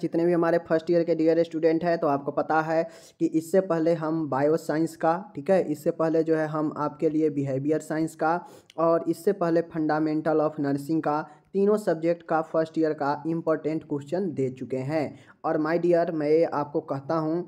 जितने भी हमारे फर्स्ट ईयर के डियर स्टूडेंट हैं, तो आपको पता है कि इससे पहले हम बायो साइंस का, ठीक है, इससे पहले जो है हम आपके लिए बिहेवियर साइंस का और इससे पहले फंडामेंटल ऑफ नर्सिंग का, तीनों सब्जेक्ट का फर्स्ट ईयर का इम्पोर्टेंट क्वेश्चन दे चुके हैं। और माय डियर, मैं ये आपको कहता हूँ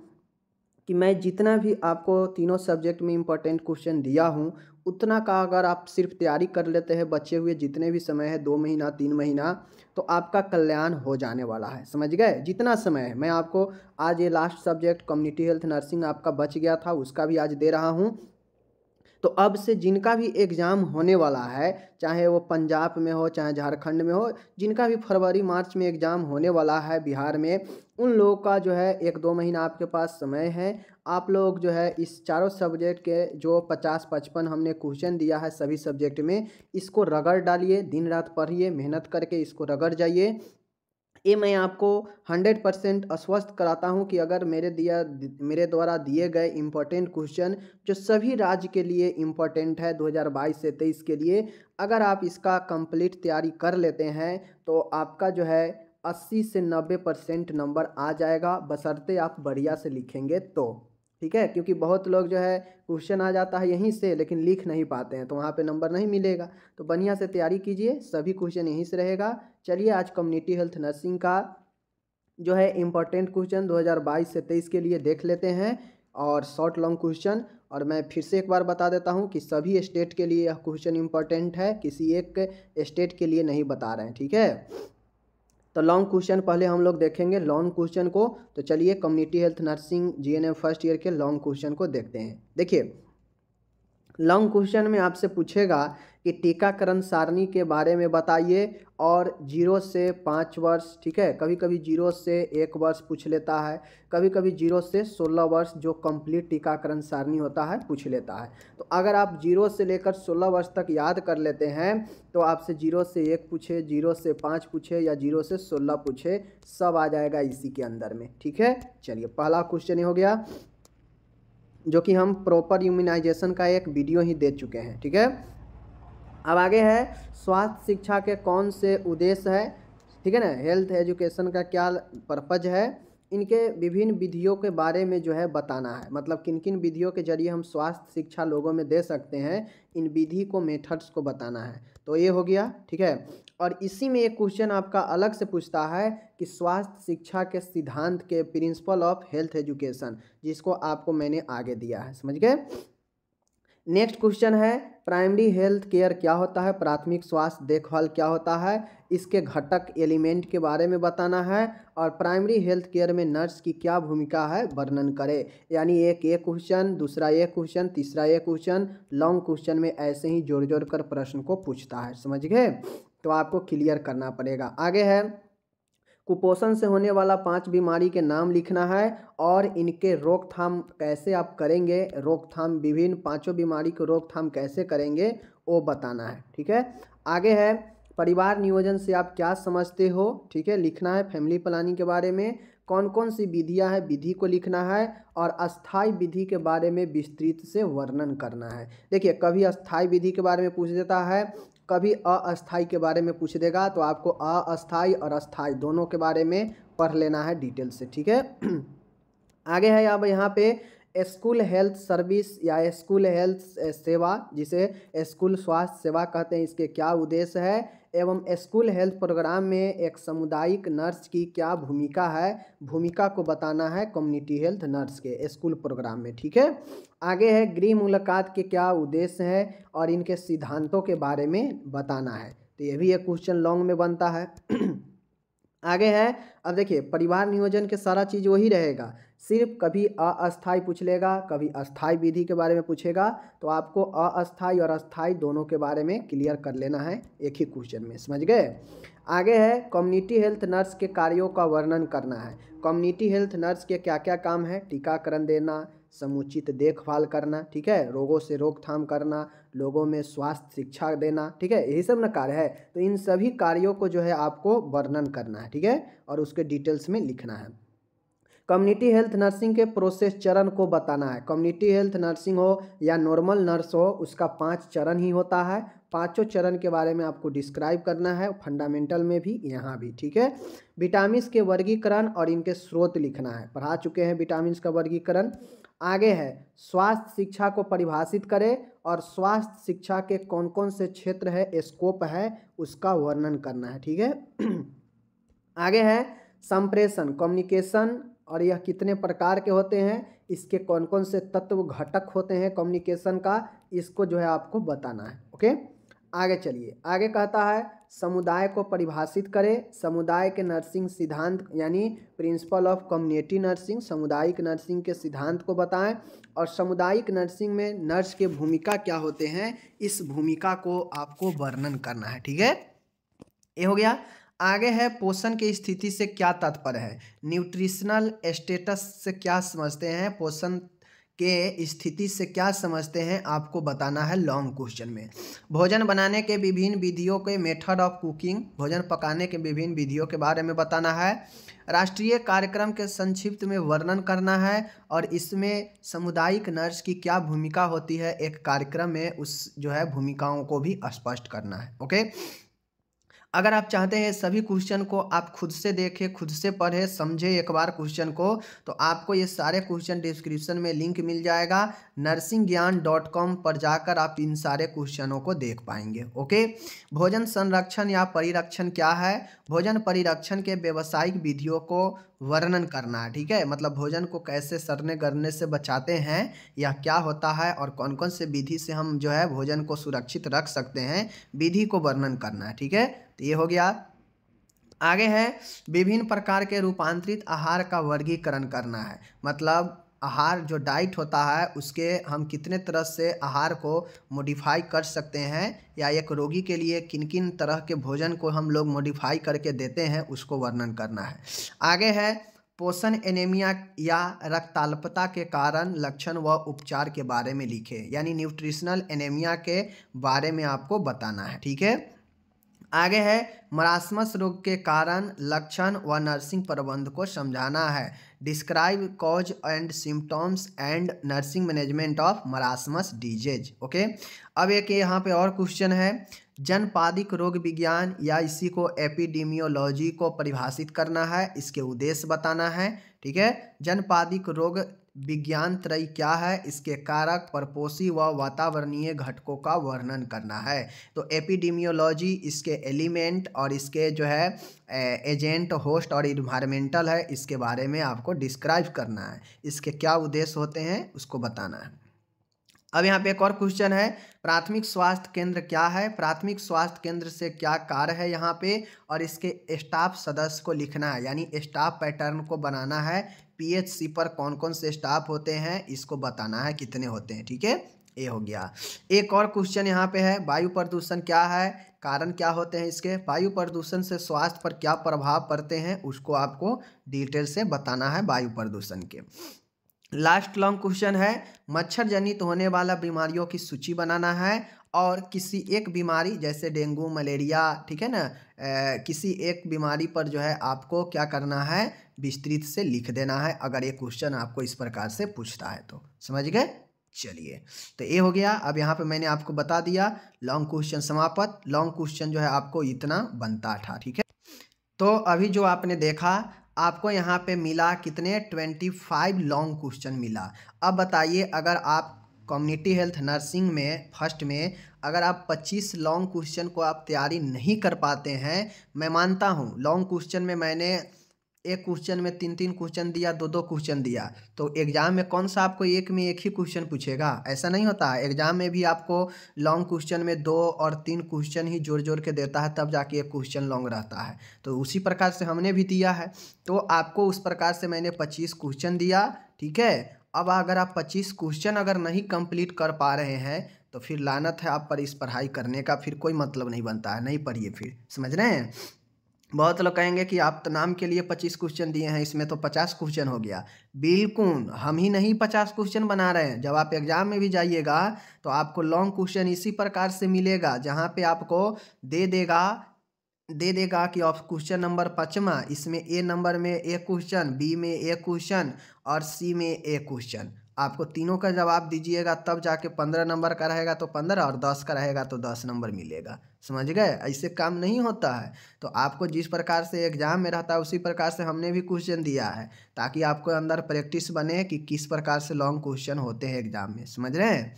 कि मैं जितना भी आपको तीनों सब्जेक्ट में इम्पोर्टेंट क्वेश्चन दिया हूँ, उतना का अगर आप सिर्फ तैयारी कर लेते हैं बचे हुए जितने भी समय है, 2 महीना 3 महीना, तो आपका कल्याण हो जाने वाला है। समझ गए? जितना समय है, मैं आपको आज ये last subject community health nursing आपका बच गया था, उसका भी आज दे रहा हूँ। तो अब से जिनका भी एग्ज़ाम होने वाला है, चाहे वो पंजाब में हो चाहे झारखंड में हो, जिनका भी फरवरी मार्च में एग्ज़ाम होने वाला है बिहार में, उन लोगों का जो है 1-2 महीना आपके पास समय है। आप लोग जो है इस चारों सब्जेक्ट के जो 50-55 हमने क्वेश्चन दिया है सभी सब्जेक्ट में, इसको रगड़ डालिए, दिन रात पढ़िए, मेहनत करके इसको रगड़ जाइए। ये मैं आपको 100% आश्वस्त कराता हूँ कि अगर मेरे द्वारा दिए गए इम्पोर्टेंट क्वेश्चन, जो सभी राज्य के लिए इम्पोर्टेंट है 2022 से 23 के लिए, अगर आप इसका कंप्लीट तैयारी कर लेते हैं तो आपका जो है 80 से 90% नंबर आ जाएगा, बशर्ते आप बढ़िया से लिखेंगे तो, ठीक है। क्योंकि बहुत लोग जो है क्वेश्चन आ जाता है यहीं से लेकिन लिख नहीं पाते हैं, तो वहाँ पे नंबर नहीं मिलेगा। तो बढ़िया से तैयारी कीजिए, सभी क्वेश्चन यहीं से रहेगा। चलिए, आज कम्युनिटी हेल्थ नर्सिंग का जो है इम्पोर्टेंट क्वेश्चन 2022 से 23 के लिए देख लेते हैं, और शॉर्ट लॉन्ग क्वेश्चन। और मैं फिर से एक बार बता देता हूँ कि सभी स्टेट के लिए यह क्वेश्चन इम्पोर्टेंट है, किसी एक स्टेट के लिए नहीं बता रहे हैं, ठीक है। तो लॉन्ग क्वेश्चन पहले हम लोग देखेंगे, लॉन्ग क्वेश्चन को। तो चलिए, community health nursing GNM first year के लॉन्ग क्वेश्चन को देखते हैं। देखिए, लॉन्ग क्वेश्चन में आपसे पूछेगा कि टीकाकरण सारणी के बारे में बताइए, और 0 से 5 वर्ष, ठीक है, कभी कभी 0 से 1 वर्ष पूछ लेता है, कभी कभी 0 से 16 वर्ष जो कंप्लीट टीकाकरण सारणी होता है पूछ लेता है। तो अगर आप 0 से लेकर 16 वर्ष तक याद कर लेते हैं तो आपसे 0 से 1 पूछे, 0 से 5 पूछे या 0 से 16 पूछे, सब आ जाएगा इसी के अंदर में, ठीक है। चलिए, पहला क्वेश्चन ये हो गया, जो कि हम प्रॉपर इम्यूनाइजेशन का एक वीडियो ही दे चुके हैं, ठीक है। अब आगे है, स्वास्थ्य शिक्षा के कौन से उद्देश्य है, ठीक है ना, हेल्थ एजुकेशन का क्या पर्पज है, इनके विभिन्न विधियों के बारे में जो है बताना है। मतलब किन किन विधियों के जरिए हम स्वास्थ्य शिक्षा लोगों में दे सकते हैं, इन विधि को, मेथड्स को बताना है। तो ये हो गया, ठीक है। और इसी में एक क्वेश्चन आपका अलग से पूछता है कि स्वास्थ्य शिक्षा के सिद्धांत के प्रिंसिपल ऑफ हेल्थ एजुकेशन, जिसको आपको मैंने आगे दिया है, समझ गए। नेक्स्ट क्वेश्चन है, प्राइमरी हेल्थ केयर क्या होता है, प्राथमिक स्वास्थ्य देखभाल क्या होता है, इसके घटक एलिमेंट के बारे में बताना है, और प्राइमरी हेल्थ केयर में नर्स की क्या भूमिका है वर्णन करें। यानी एक ये क्वेश्चन, दूसरा ये क्वेश्चन, तीसरा ये क्वेश्चन, लॉन्ग क्वेश्चन में ऐसे ही जोड़ जोड़ कर प्रश्न को पूछता है, समझ गए। तो आपको क्लियर करना पड़ेगा। आगे है, कुपोषण से होने वाला 5 बीमारी के नाम लिखना है और इनके रोकथाम कैसे आप करेंगे, रोकथाम विभिन्न 5 बीमारी को रोकथाम कैसे करेंगे वो बताना है, ठीक है। आगे है, परिवार नियोजन से आप क्या समझते हो, ठीक है, लिखना है। फैमिली प्लानिंग के बारे में कौन कौन सी विधियां हैं, विधि को लिखना है, और अस्थाई विधि के बारे में विस्तृत से वर्णन करना है। देखिए, कभी अस्थाई विधि के बारे में पूछ देता है, कभी अस्थाई के बारे में पूछ देगा, तो आपको अस्थाई और अस्थाई दोनों के बारे में पढ़ लेना है डिटेल से, ठीक है। आगे है, अब यहाँ पे स्कूल हेल्थ सर्विस या स्कूल हेल्थ सेवा, जिसे स्कूल स्वास्थ्य सेवा कहते हैं, इसके क्या उद्देश्य है, एवं स्कूल हेल्थ प्रोग्राम में एक सामुदायिक नर्स की क्या भूमिका है, भूमिका को बताना है कम्युनिटी हेल्थ नर्स के स्कूल प्रोग्राम में, ठीक है। आगे है, गृह मुलाकात के क्या उद्देश्य है और इनके सिद्धांतों के बारे में बताना है। तो ये भी एक क्वेश्चन लॉन्ग में बनता है। आगे है, अब देखिए, परिवार नियोजन के सारा चीज़ वही रहेगा, सिर्फ कभी अस्थाई पूछ लेगा, कभी अस्थाई विधि के बारे में पूछेगा, तो आपको अस्थाई और अस्थाई दोनों के बारे में क्लियर कर लेना है एक ही क्वेश्चन में, समझ गए। आगे है, कम्युनिटी हेल्थ नर्स के कार्यों का वर्णन करना है। कम्युनिटी हेल्थ नर्स के क्या क्या काम है, टीकाकरण देना, समुचित देखभाल करना, ठीक है, रोगों से रोकथाम करना, लोगों में स्वास्थ्य शिक्षा देना, ठीक है, यही सब ना कार्य है। तो इन सभी कार्यों को जो है आपको वर्णन करना है, ठीक है, और उसके डिटेल्स में लिखना है। कम्युनिटी हेल्थ नर्सिंग के प्रोसेस चरण को बताना है। कम्युनिटी हेल्थ नर्सिंग हो या नॉर्मल नर्स हो, उसका 5 चरण ही होता है। पाँचों चरण के बारे में आपको डिस्क्राइब करना है, फंडामेंटल में भी, यहाँ भी, ठीक है। विटामिन्स के वर्गीकरण और इनके स्रोत लिखना है, पढ़ा चुके हैं विटामिन्स का वर्गीकरण। आगे है स्वास्थ्य शिक्षा को परिभाषित करें और स्वास्थ्य शिक्षा के कौन कौन से क्षेत्र है, स्कोप है, उसका वर्णन करना है, ठीक है। आगे है संप्रेषण, कम्युनिकेशन, और यह कितने प्रकार के होते हैं, इसके कौन कौन से तत्व घटक होते हैं कम्युनिकेशन का, इसको जो है आपको बताना है, ओके। आगे चलिए, आगे कहता है समुदाय को परिभाषित करें। समुदाय के नर्सिंग सिद्धांत यानी प्रिंसिपल ऑफ कम्युनिटी नर्सिंग, सामुदायिक नर्सिंग के सिद्धांत को बताएं और सामुदायिक नर्सिंग में नर्स के भूमिका क्या होते हैं, इस भूमिका को आपको वर्णन करना है, ठीक है। ये हो गया। आगे है पोषण की स्थिति से क्या तात्पर्य है, न्यूट्रिशनल स्टेटस से क्या समझते हैं, पोषण के स्थिति से क्या समझते हैं आपको बताना है लॉन्ग क्वेश्चन में। भोजन बनाने के विभिन्न विधियों के मेथड ऑफ कुकिंग, भोजन पकाने के विभिन्न विधियों के बारे में बताना है। राष्ट्रीय कार्यक्रम के संक्षिप्त में वर्णन करना है और इसमें सामुदायिक नर्स की क्या भूमिका होती है एक कार्यक्रम में, उस जो है भूमिकाओं को भी स्पष्ट करना है, ओके। अगर आप चाहते हैं सभी क्वेश्चन को आप खुद से देखें, खुद से पढ़ें, समझें एक बार क्वेश्चन को, तो आपको ये सारे क्वेश्चन डिस्क्रिप्शन में लिंक मिल जाएगा। nursingyan.com पर जाकर आप इन सारे क्वेश्चनों को देख पाएंगे, ओके। भोजन संरक्षण या परिरक्षण क्या है, भोजन परिरक्षण के व्यावसायिक विधियों को वर्णन करना है, ठीक है। मतलब भोजन को कैसे सड़ने गलने से बचाते हैं, या क्या होता है, और कौन कौन से विधि से हम जो है भोजन को सुरक्षित रख सकते हैं, विधि को वर्णन करना है, ठीक है। तो ये हो गया। आगे है विभिन्न प्रकार के रूपांतरित आहार का वर्गीकरण करना है। मतलब आहार जो डाइट होता है, उसके हम कितने तरह से आहार को मॉडिफाई कर सकते हैं, या एक रोगी के लिए किन किन तरह के भोजन को हम लोग मॉडिफाई करके देते हैं, उसको वर्णन करना है। आगे है पोषण एनीमिया या रक्ताल्पता के कारण, लक्षण व उपचार के बारे में लिखे, यानी न्यूट्रिशनल एनीमिया के बारे में आपको बताना है, ठीक है। आगे है मरासमस रोग के कारण, लक्षण व नर्सिंग प्रबंध को समझाना है। Describe cause and symptoms and nursing management of marasmus disease, okay. अब एक यहाँ पे और क्वेश्चन है, जनपादिक रोग विज्ञान या इसी को एपिडेमियोलॉजी को परिभाषित करना है, इसके उद्देश्य बताना है, ठीक है। जनपादिक रोग विज्ञान त्रय क्या है, इसके कारक, परपोषी व वातावरणीय घटकों का वर्णन करना है। तो एपिडेमियोलॉजी इसके एलिमेंट और इसके जो है एजेंट, होस्ट और इन्वायरमेंटल है, इसके बारे में आपको डिस्क्राइब करना है, इसके क्या उद्देश्य होते हैं उसको बताना है। अब यहाँ पे एक और क्वेश्चन है, प्राथमिक स्वास्थ्य केंद्र क्या है, प्राथमिक स्वास्थ्य केंद्र से क्या कार्य है यहाँ पे, और इसके स्टाफ सदस्य को लिखना है, यानी स्टाफ पैटर्न को बनाना है। पीएचसी पर कौन कौन से स्टाफ होते हैं इसको बताना है, कितने होते हैं, ठीक है। ये हो गया। एक और क्वेश्चन यहाँ पे है, वायु प्रदूषण क्या है, कारण क्या होते हैं इसके, वायु प्रदूषण से स्वास्थ्य पर क्या प्रभाव पड़ते हैं, उसको आपको डिटेल से बताना है वायु प्रदूषण के। लास्ट लॉन्ग क्वेश्चन है, मच्छर जनित होने वाला बीमारियों की सूची बनाना है और किसी एक बीमारी जैसे डेंगू, मलेरिया, ठीक है ना, किसी एक बीमारी पर जो है आपको क्या करना है, विस्तृत से लिख देना है, अगर ये क्वेश्चन आपको इस प्रकार से पूछता है तो, समझ गए। चलिए, तो ये हो गया। अब यहाँ पे मैंने आपको बता दिया लॉन्ग क्वेश्चन समाप्त। लॉन्ग क्वेश्चन जो है आपको इतना बनता था, ठीक है। तो अभी जो आपने देखा, आपको यहाँ पे मिला कितने, 25 लॉन्ग क्वेश्चन मिला। अब बताइए, अगर आप कम्युनिटी हेल्थ नर्सिंग में फर्स्ट में अगर आप 25 लॉन्ग क्वेश्चन को आप तैयारी नहीं कर पाते हैं, मैं मानता हूँ लॉन्ग क्वेश्चन में मैंने एक क्वेश्चन में 3-3 क्वेश्चन दिया, 2-2 क्वेश्चन दिया, तो एग्जाम में कौन सा आपको एक में एक ही क्वेश्चन पूछेगा, ऐसा नहीं होता। एग्जाम में भी आपको लॉन्ग क्वेश्चन में 2 और 3 क्वेश्चन ही जोड़ जोड़ के देता है, तब जाके एक क्वेश्चन लॉन्ग रहता है। तो उसी प्रकार से हमने भी दिया है, तो आपको उस प्रकार से मैंने 25 क्वेश्चन दिया, ठीक है। अब अगर आप 25 क्वेश्चन अगर नहीं कंप्लीट कर पा रहे हैं तो फिर लानत है आप पर, इस पढ़ाई करने का फिर कोई मतलब नहीं बनता है, नहीं पढ़िए फिर, समझ रहे हैं। बहुत लोग कहेंगे कि आप तो नाम के लिए 25 क्वेश्चन दिए हैं, इसमें तो 50 क्वेश्चन हो गया। बिल्कुल, हम ही नहीं 50 क्वेश्चन बना रहे हैं। जब आप एग्जाम में भी जाइएगा तो आपको लॉन्ग क्वेश्चन इसी प्रकार से मिलेगा, जहाँ पे आपको दे देगा दे देगा कि आप क्वेश्चन नंबर 5वां, इसमें ए नंबर में एक क्वेश्चन, बी में एक क्वेश्चन और सी में एक क्वेश्चन। आपको तीनों का जवाब दीजिएगा तब जाके 15 नंबर का रहेगा तो 15 और 10 का रहेगा तो 10 नंबर मिलेगा। समझ गए? ऐसे काम नहीं होता है। तो आपको जिस प्रकार से एग्जाम में रहता है उसी प्रकार से हमने भी क्वेश्चन दिया है ताकि आपको अंदर प्रैक्टिस बने कि किस प्रकार से लॉन्ग क्वेश्चन होते हैं एग्जाम में। समझ रहे हैं?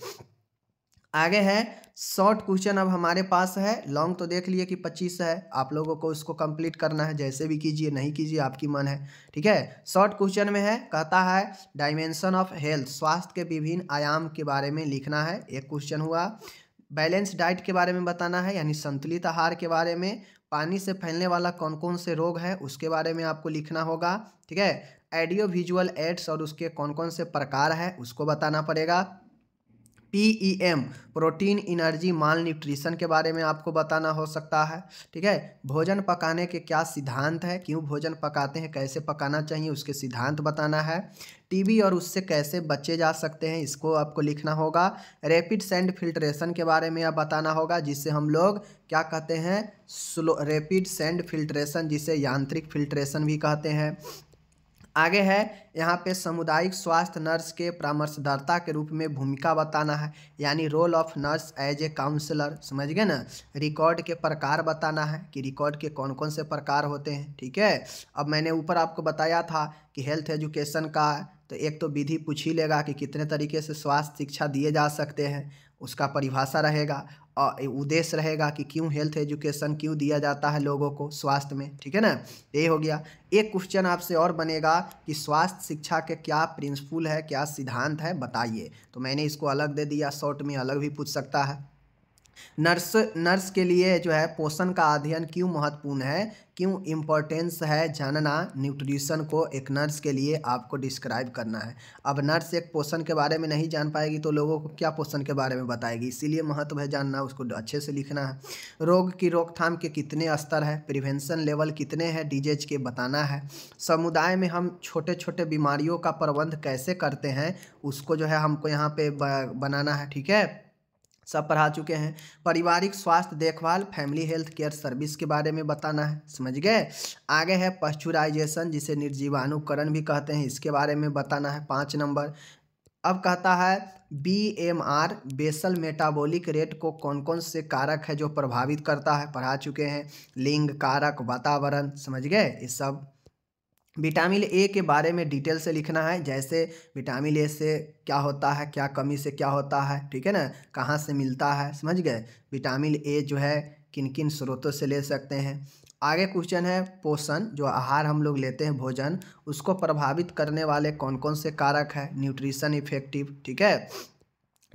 आगे है शॉर्ट क्वेश्चन। अब हमारे पास है लॉन्ग तो देख लिए कि 25 है, आप लोगों को उसको कंप्लीट करना है, जैसे भी कीजिए नहीं कीजिए आपकी मन है। ठीक है, शॉर्ट क्वेश्चन में है, कहता है डायमेंशन ऑफ हेल्थ, स्वास्थ्य के विभिन्न आयाम के बारे में लिखना है। एक क्वेश्चन हुआ बैलेंस डाइट के बारे में बताना है, यानी संतुलित आहार के बारे में। पानी से फैलने वाला कौन कौन से रोग है उसके बारे में आपको लिखना होगा। ठीक है, ऑडियो विजुअल एड्स और उसके कौन कौन से प्रकार है उसको बताना पड़ेगा। PEM protein, energy, malnutrition के बारे में आपको बताना हो सकता है। ठीक है, भोजन पकाने के क्या सिद्धांत है, क्यों भोजन पकाते हैं, कैसे पकाना चाहिए उसके सिद्धांत बताना है। TB और उससे कैसे बचे जा सकते हैं इसको आपको लिखना होगा। रैपिड सैंड फिल्ट्रेशन के बारे में आप बताना होगा, जिससे हम लोग क्या कहते हैं, स्लो रैपिड सैंड फिल्ट्रेशन, जिसे यांत्रिक फिल्ट्रेशन भी कहते हैं। आगे है यहाँ पे सामुदायिक स्वास्थ्य नर्स के परामर्शदाता के रूप में भूमिका बताना है, यानी role of nurse as a counsellor. समझ गए ना? रिकॉर्ड के प्रकार बताना है कि रिकॉर्ड के कौन कौन से प्रकार होते हैं। ठीक है, अब मैंने ऊपर आपको बताया था कि हेल्थ एजुकेशन का तो एक तो विधि पूछ ही लेगा कि कितने तरीके से स्वास्थ्य शिक्षा दिए जा सकते हैं, उसका परिभाषा रहेगा और उद्देश्य रहेगा कि क्यों हेल्थ एजुकेशन क्यों दिया जाता है लोगों को स्वास्थ्य में। ठीक है ना, ये हो गया। एक क्वेश्चन आपसे और बनेगा कि स्वास्थ्य शिक्षा के क्या प्रिंसिपल है, क्या सिद्धांत है बताइए, तो मैंने इसको अलग दे दिया, शॉर्ट में अलग भी पूछ सकता है। नर्स के लिए जो है पोषण का अध्ययन क्यों महत्वपूर्ण है, क्यों इम्पोर्टेंस है जानना, न्यूट्रिशन को एक नर्स के लिए आपको डिस्क्राइब करना है। अब नर्स एक पोषण के बारे में नहीं जान पाएगी तो लोगों को क्या पोषण के बारे में बताएगी, इसीलिए महत्व है जानना, उसको अच्छे से लिखना है। रोग की रोकथाम के कितने स्तर है, प्रिवेंशन लेवल कितने हैं डिजीज के बताना है। समुदाय में हम छोटे छोटे बीमारियों का प्रबंध कैसे करते हैं उसको जो है हमको यहाँ पे बनाना है। ठीक है, सब पढ़ा चुके हैं। पारिवारिक स्वास्थ्य देखभाल, फैमिली हेल्थ केयर सर्विस के बारे में बताना है। समझ गए? आगे है पाश्चुराइजेशन, जिसे निर्जीवाणुकरण भी कहते हैं, इसके बारे में बताना है 5 नंबर। अब कहता है BMR बेसल मेटाबॉलिक रेट को कौन कौन से कारक है जो प्रभावित करता है, पढ़ा चुके हैं, लिंग, कारक, वातावरण। समझ गए? ये सब। विटामिन ए के बारे में डिटेल से लिखना है, जैसे विटामिन ए से क्या होता है, क्या कमी से क्या होता है। ठीक है ना, कहाँ से मिलता है। समझ गए? विटामिन ए जो है किन किन स्रोतों से ले सकते हैं। आगे क्वेश्चन है पोषण, जो आहार हम लोग लेते हैं भोजन, उसको प्रभावित करने वाले कौन कौन से कारक है, न्यूट्रिशन इफेक्टिव। ठीक है,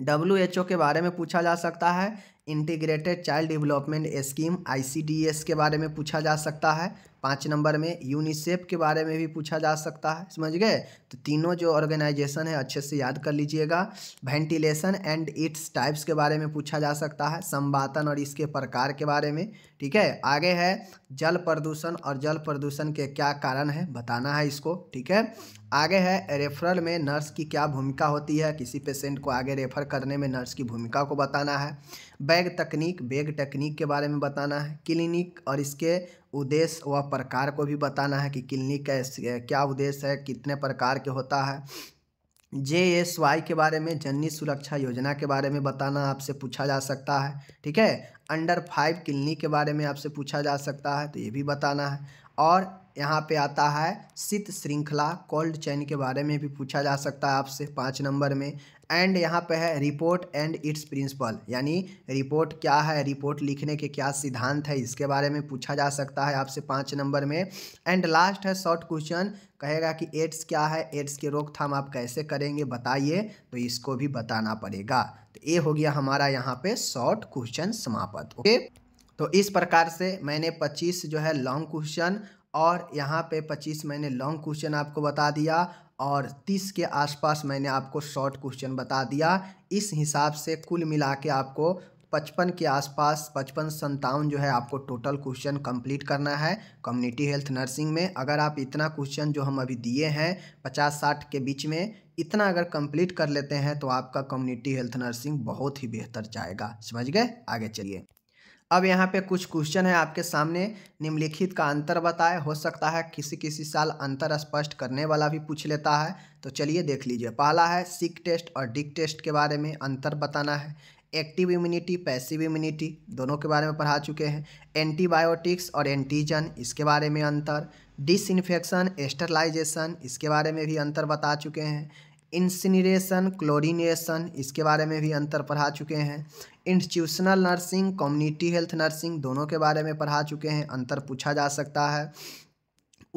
WHO के बारे में पूछा जा सकता है, integrated child development scheme ICDS के बारे में पूछा जा सकता है 5 नंबर में, यूनिसेफ के बारे में भी पूछा जा सकता है। समझ गए? तो तीनों जो ऑर्गेनाइजेशन है अच्छे से याद कर लीजिएगा। वेंटिलेशन एंड इट्स टाइप्स के बारे में पूछा जा सकता है, संवातन और इसके प्रकार के बारे में। ठीक है, आगे है जल प्रदूषण और जल प्रदूषण के क्या कारण है बताना है इसको। ठीक है, आगे है रेफरल में नर्स की क्या भूमिका होती है, किसी पेशेंट को आगे रेफर करने में नर्स की भूमिका को बताना है। बैग टेक्निक के बारे में बताना है। क्लिनिक और इसके उद्देश्य व प्रकार को भी बताना है कि क्लिनिक का क्या उद्देश्य है, कितने प्रकार के होता है। JSY के बारे में, जननी सुरक्षा योजना के बारे में बताना आपसे पूछा जा सकता है। ठीक है, अंडर 5 क्लिनिक के बारे में आपसे पूछा जा सकता है तो ये भी बताना है। और यहाँ पे आता है शीत श्रृंखला कोल्ड चेन के बारे में भी पूछा जा सकता है आपसे 5 नंबर में। एंड यहाँ पे है रिपोर्ट एंड इट्स प्रिंसिपल, यानी रिपोर्ट क्या है, रिपोर्ट लिखने के क्या सिद्धांत है इसके बारे में पूछा जा सकता है आपसे 5 नंबर में। एंड लास्ट है शॉर्ट क्वेश्चन, कहेगा कि एड्स क्या है, एड्स की रोकथाम आप कैसे करेंगे बताइए, तो इसको भी बताना पड़ेगा। तो ये हो गया हमारा यहाँ पे शॉर्ट क्वेश्चन समाप्त। ओके, तो इस प्रकार से मैंने 25 जो है लॉन्ग क्वेश्चन और यहाँ पे 25 मैंने लॉन्ग क्वेश्चन आपको बता दिया और 30 के आसपास मैंने आपको शॉर्ट क्वेश्चन बता दिया। इस हिसाब से कुल मिला के आपको 55 के आसपास 55-57 जो है आपको टोटल क्वेश्चन कंप्लीट करना है कम्युनिटी हेल्थ नर्सिंग में। अगर आप इतना क्वेश्चन जो हम अभी दिए हैं 50-60 के बीच में इतना अगर कंप्लीट कर लेते हैं तो आपका कम्युनिटी हेल्थ नर्सिंग बहुत ही बेहतर जाएगा। समझ गए? आगे चलिए। अब यहाँ पे कुछ क्वेश्चन है आपके सामने। निम्नलिखित का अंतर बताएं। हो सकता है किसी किसी साल अंतर स्पष्ट करने वाला भी पूछ लेता है, तो चलिए देख लीजिए। पहला है सिक टेस्ट और डिक टेस्ट के बारे में अंतर बताना है। एक्टिव इम्यूनिटी, पैसिव इम्यूनिटी दोनों के बारे में पढ़ा चुके हैं। एंटीबायोटिक्स और एंटीजन, इसके बारे में अंतर। डिसइंफेक्शन, स्टरलाइजेशन, इसके बारे में भी अंतर बता चुके हैं। इंसिनरेशन, क्लोरीनेशन, इसके बारे में भी अंतर पढ़ा चुके हैं। Institutional nursing, community health nursing दोनों के बारे में पढ़ा चुके हैं, अंतर पूछा जा सकता है।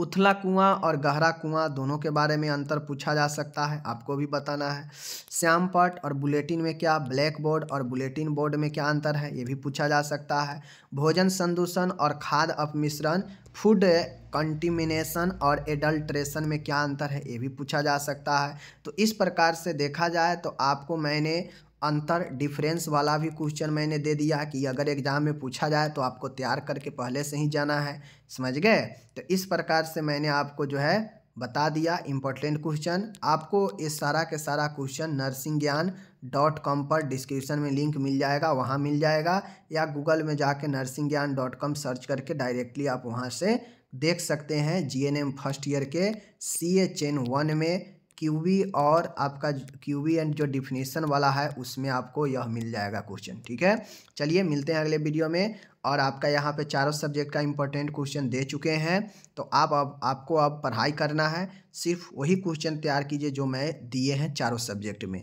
उथला कुआं और गहरा कुआं दोनों के बारे में अंतर पूछा जा सकता है, आपको भी बताना है। श्यामपट और बुलेटिन में क्या, ब्लैक बोर्ड और बुलेटिन बोर्ड में क्या अंतर है, ये भी पूछा जा सकता है। भोजन संदूषण और खाद्य अपमिश्रण, फूड कंटिमिनेशन और एडल्ट्रेशन में क्या अंतर है, ये भी पूछा जा सकता है। तो इस प्रकार से देखा जाए तो आपको मैंने अंतर डिफरेंस वाला भी क्वेश्चन मैंने दे दिया कि अगर एग्जाम में पूछा जाए तो आपको तैयार करके पहले से ही जाना है, समझ गए। तो इस प्रकार से मैंने आपको जो है बता दिया इम्पोर्टेंट क्वेश्चन। आपको ये सारा के सारा क्वेश्चन nursingyan.com पर डिस्क्रिप्शन में लिंक मिल जाएगा, वहाँ मिल जाएगा, या गूगल में जाके nursingyan.com सर्च करके डायरेक्टली आप वहाँ से देख सकते हैं। GNM फर्स्ट ईयर के CHN 1 में QB और आपका QB एंड जो डिफिनेशन वाला है उसमें आपको यह मिल जाएगा क्वेश्चन, ठीक है। चलिए मिलते हैं अगले वीडियो में। और आपका यहाँ पे चारों सब्जेक्ट का इम्पोर्टेंट क्वेश्चन दे चुके हैं, तो आपको अब पढ़ाई करना है। सिर्फ वही क्वेश्चन तैयार कीजिए जो मैं दिए हैं चारों सब्जेक्ट में।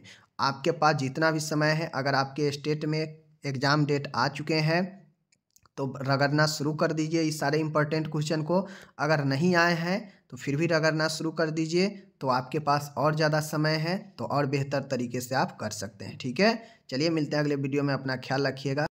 आपके पास जितना भी समय है, अगर आपके स्टेट में एग्ज़ाम डेट आ चुके हैं तो रगड़ना शुरू कर दीजिए इस सारे इम्पोर्टेंट क्वेश्चन को। अगर नहीं आए हैं तो फिर भी रगड़ना शुरू कर दीजिए, तो आपके पास और ज़्यादा समय है, तो और बेहतर तरीके से आप कर सकते हैं, ठीक है। चलिए मिलते हैं अगले वीडियो में, अपना ख्याल रखिएगा।